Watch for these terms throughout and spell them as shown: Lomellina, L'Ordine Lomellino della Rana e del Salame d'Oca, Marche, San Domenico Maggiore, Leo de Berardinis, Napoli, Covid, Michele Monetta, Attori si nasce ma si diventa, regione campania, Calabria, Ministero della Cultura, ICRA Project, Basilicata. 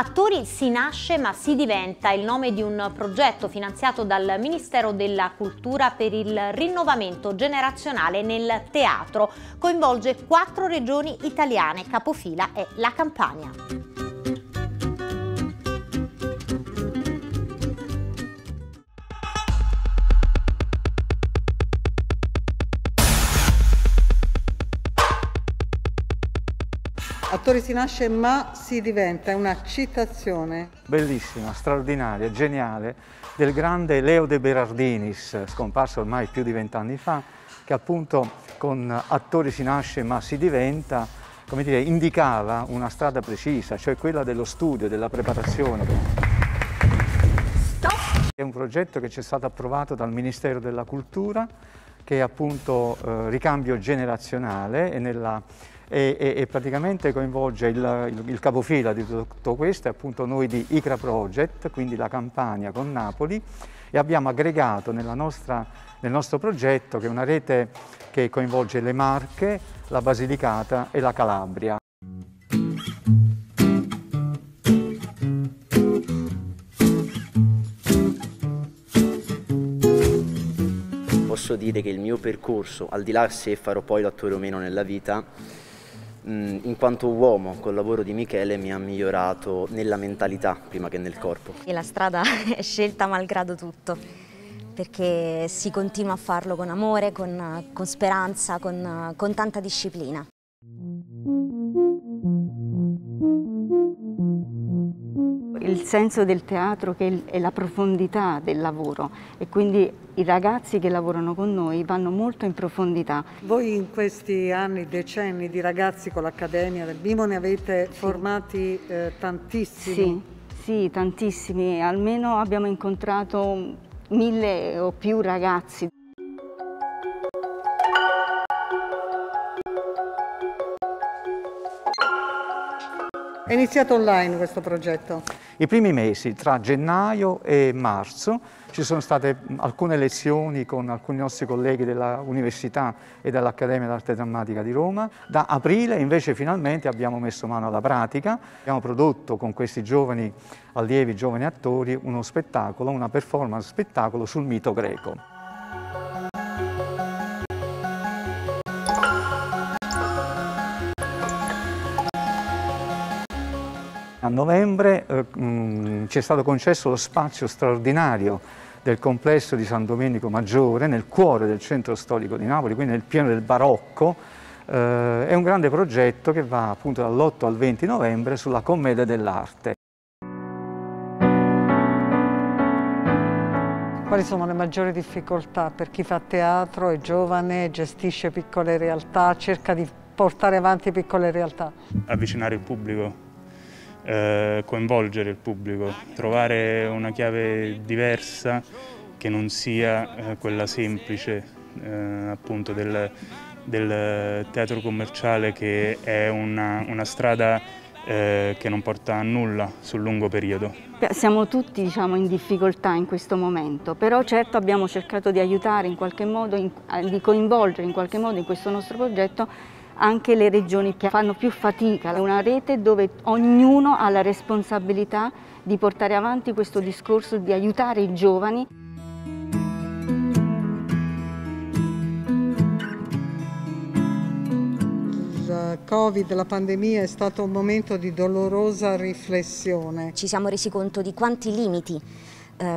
Attori si nasce ma si diventa, il nome di un progetto finanziato dal Ministero della Cultura per il rinnovamento generazionale nel teatro. Coinvolge 4 regioni italiane, capofila è la Campania. Attori si nasce ma si diventa, è una citazione. Bellissima, straordinaria, geniale, del grande Leo de Berardinis, scomparso ormai più di 20 anni fa, che appunto con Attori si nasce ma si diventa, come dire, indicava una strada precisa, cioè quella dello studio, della preparazione. Stop. È un progetto che ci è stato approvato dal Ministero della Cultura, che è appunto ricambio generazionale e praticamente coinvolge il capofila di tutto questo, è appunto noi di ICRA Project, quindi la Campania con Napoli, e abbiamo aggregato nel nostro progetto, che è una rete che coinvolge le Marche, la Basilicata e la Calabria. Posso dire che il mio percorso, al di là se farò poi l'attore o meno nella vita, in quanto uomo, col lavoro di Michele mi ha migliorato nella mentalità prima che nel corpo. E la strada è scelta malgrado tutto, perché si continua a farlo con amore, con speranza, con tanta disciplina. Il senso del teatro che è la profondità del lavoro, e quindi i ragazzi che lavorano con noi vanno molto in profondità. Voi in questi anni, decenni di ragazzi con l'Accademia del Bimo ne avete formati tantissimi? Sì, tantissimi, almeno abbiamo incontrato 1000 o più ragazzi. È iniziato online questo progetto? I primi mesi, tra gennaio e marzo, ci sono state alcune lezioni con alcuni nostri colleghi dell'Università e dell'Accademia d'Arte Drammatica di Roma. Da aprile invece finalmente abbiamo messo mano alla pratica, abbiamo prodotto con questi giovani allievi, giovani attori, uno spettacolo, una performance spettacolo sul mito greco. A novembre ci è stato concesso lo spazio straordinario del complesso di San Domenico Maggiore, nel cuore del centro storico di Napoli, quindi nel pieno del barocco. È un grande progetto che va appunto dall'8 al 20 novembre sulla commedia dell'arte. Quali sono le maggiori difficoltà per chi fa teatro, è giovane, gestisce piccole realtà, cerca di portare avanti piccole realtà? Avvicinare il pubblico. Coinvolgere il pubblico, trovare una chiave diversa che non sia quella semplice appunto del teatro commerciale, che è una strada che non porta a nulla sul lungo periodo. Siamo tutti, diciamo, in difficoltà in questo momento, però certo abbiamo cercato di aiutare in qualche modo, di coinvolgere in qualche modo in questo nostro progetto anche le regioni che fanno più fatica. È una rete dove ognuno ha la responsabilità di portare avanti questo discorso, di aiutare i giovani. Il Covid, la pandemia, è stato un momento di dolorosa riflessione. Ci siamo resi conto di quanti limiti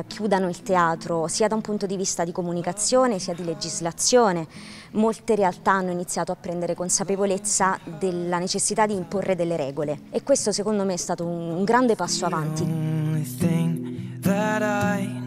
chiudano il teatro, sia da un punto di vista di comunicazione sia di legislazione. Molte realtà hanno iniziato a prendere consapevolezza della necessità di imporre delle regole, e questo secondo me è stato un grande passo avanti.